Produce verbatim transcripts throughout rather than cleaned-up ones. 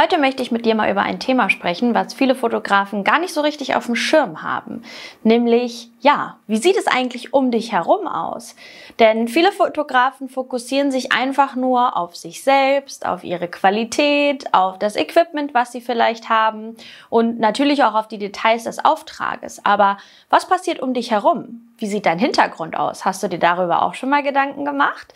Heute möchte ich mit dir mal über ein Thema sprechen, was viele Fotografen gar nicht so richtig auf dem Schirm haben. Nämlich, ja, wie sieht es eigentlich um dich herum aus? Denn viele Fotografen fokussieren sich einfach nur auf sich selbst, auf ihre Qualität, auf das Equipment, was sie vielleicht haben und natürlich auch auf die Details des Auftrages. Aber was passiert um dich herum? Wie sieht dein Hintergrund aus? Hast du dir darüber auch schon mal Gedanken gemacht?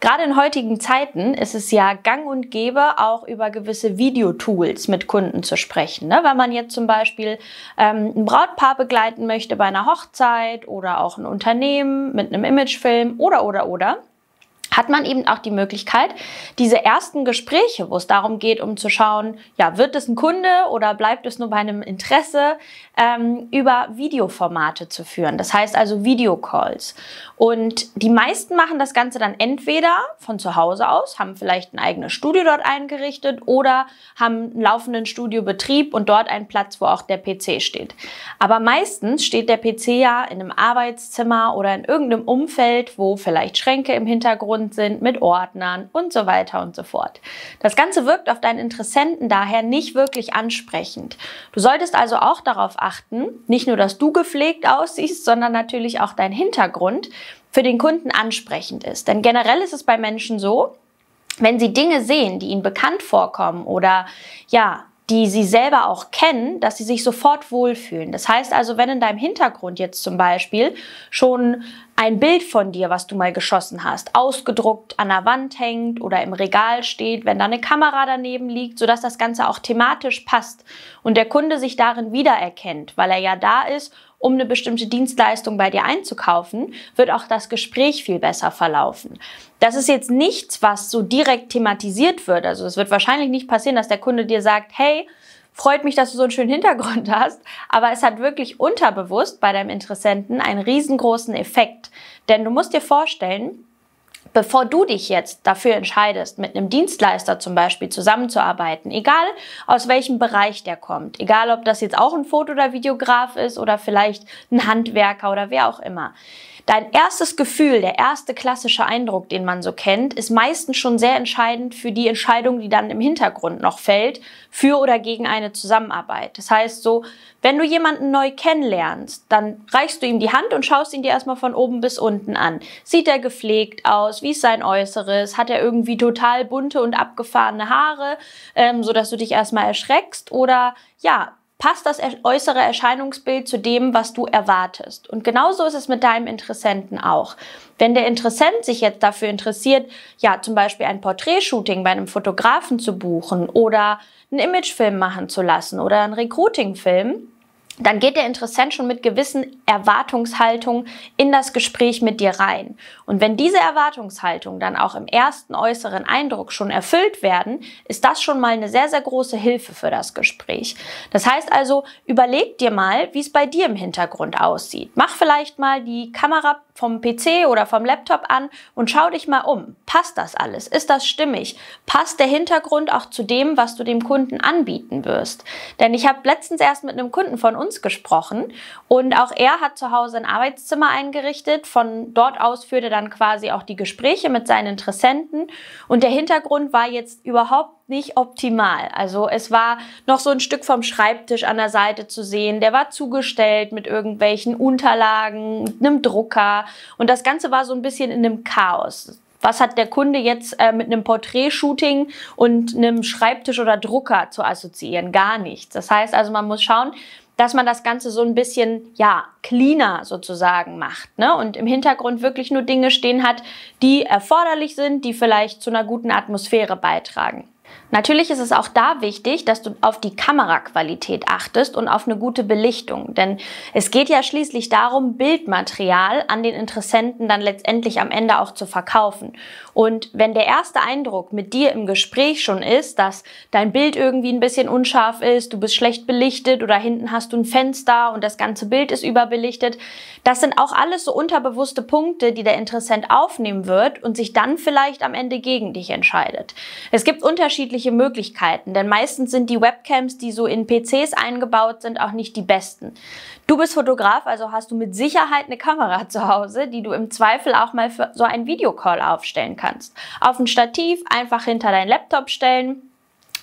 Gerade in heutigen Zeiten ist es ja gang und gäbe, auch über gewisse Videotools mit Kunden zu sprechen. Ne? Wenn man jetzt zum Beispiel ähm, ein Brautpaar begleiten möchte bei einer Hochzeit oder auch ein Unternehmen mit einem Imagefilm oder, oder, oder, hat man eben auch die Möglichkeit, diese ersten Gespräche, wo es darum geht, um zu schauen, ja, wird es ein Kunde oder bleibt es nur bei einem Interesse, ähm, über Videoformate zu führen. Das heißt also Videocalls. Und die meisten machen das Ganze dann entweder von zu Hause aus, haben vielleicht ein eigenes Studio dort eingerichtet oder haben einen laufenden Studiobetrieb und dort einen Platz, wo auch der P C steht. Aber meistens steht der P C ja in einem Arbeitszimmer oder in irgendeinem Umfeld, wo vielleicht Schränke im Hintergrund sind, mit Ordnern und so weiter und so fort. Das Ganze wirkt auf deinen Interessenten daher nicht wirklich ansprechend. Du solltest also auch darauf achten, nicht nur, dass du gepflegt aussiehst, sondern natürlich auch dein Hintergrund für den Kunden ansprechend ist. Denn generell ist es bei Menschen so, wenn sie Dinge sehen, die ihnen bekannt vorkommen oder ja, die sie selber auch kennen, dass sie sich sofort wohlfühlen. Das heißt also, wenn in deinem Hintergrund jetzt zum Beispiel schon ein Bild von dir, was du mal geschossen hast, ausgedruckt an der Wand hängt oder im Regal steht, wenn da eine Kamera daneben liegt, sodass das Ganze auch thematisch passt und der Kunde sich darin wiedererkennt, weil er ja da ist, um eine bestimmte Dienstleistung bei dir einzukaufen, wird auch das Gespräch viel besser verlaufen. Das ist jetzt nichts, was so direkt thematisiert wird. Also es wird wahrscheinlich nicht passieren, dass der Kunde dir sagt, hey, freut mich, dass du so einen schönen Hintergrund hast, aber es hat wirklich unterbewusst bei deinem Interessenten einen riesengroßen Effekt. Denn du musst dir vorstellen, bevor du dich jetzt dafür entscheidest, mit einem Dienstleister zum Beispiel zusammenzuarbeiten, egal aus welchem Bereich der kommt, egal ob das jetzt auch ein Foto- oder Videograf ist oder vielleicht ein Handwerker oder wer auch immer. Dein erstes Gefühl, der erste klassische Eindruck, den man so kennt, ist meistens schon sehr entscheidend für die Entscheidung, die dann im Hintergrund noch fällt, für oder gegen eine Zusammenarbeit. Das heißt so, wenn du jemanden neu kennenlernst, dann reichst du ihm die Hand und schaust ihn dir erstmal von oben bis unten an. Sieht er gepflegt aus? Wie ist sein Äußeres? Hat er irgendwie total bunte und abgefahrene Haare, ähm, sodass du dich erstmal erschreckst? Oder ja, passt das äußere Erscheinungsbild zu dem, was du erwartest? Und genauso ist es mit deinem Interessenten auch. Wenn der Interessent sich jetzt dafür interessiert, ja zum Beispiel ein Porträtshooting bei einem Fotografen zu buchen oder einen Imagefilm machen zu lassen oder einen Recruitingfilm, dann geht der Interessent schon mit gewissen Erwartungshaltungen in das Gespräch mit dir rein. Und wenn diese Erwartungshaltungen dann auch im ersten äußeren Eindruck schon erfüllt werden, ist das schon mal eine sehr, sehr große Hilfe für das Gespräch. Das heißt also, überleg dir mal, wie es bei dir im Hintergrund aussieht. Mach vielleicht mal die Kamera vom P C oder vom Laptop an und schau dich mal um. Passt das alles? Ist das stimmig? Passt der Hintergrund auch zu dem, was du dem Kunden anbieten wirst? Denn ich habe letztens erst mit einem Kunden von uns gesprochen und auch er hat zu Hause ein Arbeitszimmer eingerichtet. Von dort aus führte dann quasi auch die Gespräche mit seinen Interessenten und der Hintergrund war jetzt überhaupt nicht optimal. Also es war noch so ein Stück vom Schreibtisch an der Seite zu sehen, der war zugestellt mit irgendwelchen Unterlagen, einem Drucker und das Ganze war so ein bisschen in einem Chaos. Was hat der Kunde jetzt äh, mit einem Porträtshooting und einem Schreibtisch oder Drucker zu assoziieren? Gar nichts. Das heißt also, man muss schauen, dass man das Ganze so ein bisschen, ja, cleaner sozusagen macht, ne? Und im Hintergrund wirklich nur Dinge stehen hat, die erforderlich sind, die vielleicht zu einer guten Atmosphäre beitragen. Natürlich ist es auch da wichtig, dass du auf die Kameraqualität achtest und auf eine gute Belichtung, denn es geht ja schließlich darum, Bildmaterial an den Interessenten dann letztendlich am Ende auch zu verkaufen. Und wenn der erste Eindruck mit dir im Gespräch schon ist, dass dein Bild irgendwie ein bisschen unscharf ist, du bist schlecht belichtet oder hinten hast du ein Fenster und das ganze Bild ist überbelichtet, das sind auch alles so unterbewusste Punkte, die der Interessent aufnehmen wird und sich dann vielleicht am Ende gegen dich entscheidet. Es gibt unterschiedliche Möglichkeiten, denn meistens sind die Webcams, die so in P Cs eingebaut sind, auch nicht die besten. Du bist Fotograf, also hast du mit Sicherheit eine Kamera zu Hause, die du im Zweifel auch mal für so einen Videocall aufstellen kannst. Auf ein Stativ einfach hinter deinen Laptop stellen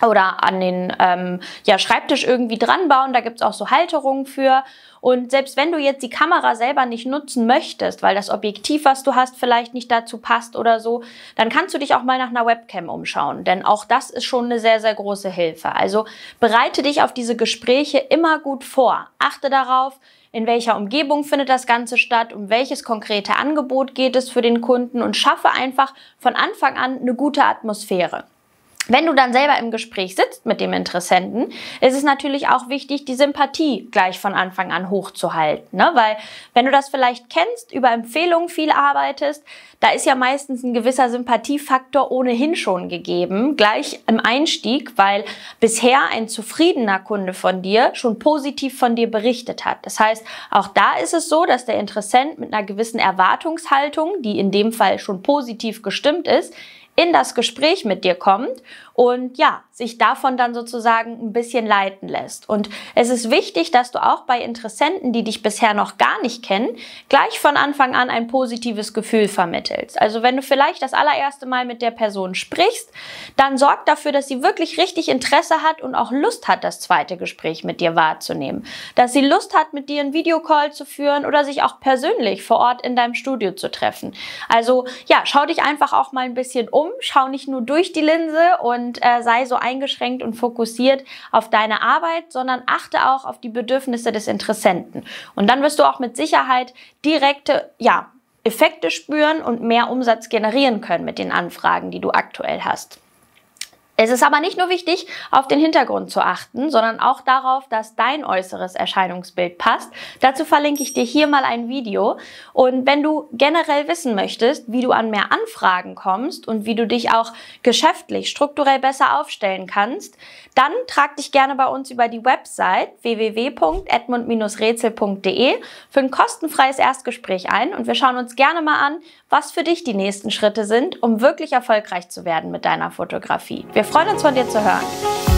oder an den ähm, ja, Schreibtisch irgendwie dran bauen. Da gibt es auch so Halterungen für. Und selbst wenn du jetzt die Kamera selber nicht nutzen möchtest, weil das Objektiv, was du hast, vielleicht nicht dazu passt oder so, dann kannst du dich auch mal nach einer Webcam umschauen. Denn auch das ist schon eine sehr, sehr große Hilfe. Also bereite dich auf diese Gespräche immer gut vor. Achte darauf, in welcher Umgebung findet das Ganze statt, um welches konkrete Angebot geht es für den Kunden, und schaffe einfach von Anfang an eine gute Atmosphäre. Wenn du dann selber im Gespräch sitzt mit dem Interessenten, ist es natürlich auch wichtig, die Sympathie gleich von Anfang an hochzuhalten, ne? Weil wenn du das vielleicht kennst, über Empfehlungen viel arbeitest, da ist ja meistens ein gewisser Sympathiefaktor ohnehin schon gegeben, gleich im Einstieg, weil bisher ein zufriedener Kunde von dir schon positiv von dir berichtet hat. Das heißt, auch da ist es so, dass der Interessent mit einer gewissen Erwartungshaltung, die in dem Fall schon positiv gestimmt ist, in das Gespräch mit dir kommt und ja, sich davon dann sozusagen ein bisschen leiten lässt. Und es ist wichtig, dass du auch bei Interessenten, die dich bisher noch gar nicht kennen, gleich von Anfang an ein positives Gefühl vermittelst. Also wenn du vielleicht das allererste Mal mit der Person sprichst, dann sorg dafür, dass sie wirklich richtig Interesse hat und auch Lust hat, das zweite Gespräch mit dir wahrzunehmen. Dass sie Lust hat, mit dir einen Videocall zu führen oder sich auch persönlich vor Ort in deinem Studio zu treffen. Also ja, schau dich einfach auch mal ein bisschen um. Schau nicht nur durch die Linse und äh, sei so eingeschränkt und fokussiert auf deine Arbeit, sondern achte auch auf die Bedürfnisse des Interessenten. Und dann wirst du auch mit Sicherheit direkte, ja, Effekte spüren und mehr Umsatz generieren können mit den Anfragen, die du aktuell hast. Es ist aber nicht nur wichtig, auf den Hintergrund zu achten, sondern auch darauf, dass dein äußeres Erscheinungsbild passt. Dazu verlinke ich dir hier mal ein Video. Und wenn du generell wissen möchtest, wie du an mehr Anfragen kommst und wie du dich auch geschäftlich strukturell besser aufstellen kannst, dann trag dich gerne bei uns über die Website w w w punkt edmond strich rätzel punkt de für ein kostenfreies Erstgespräch ein. Und wir schauen uns gerne mal an, was für dich die nächsten Schritte sind, um wirklich erfolgreich zu werden mit deiner Fotografie. Wir freuen uns, von dir zu hören.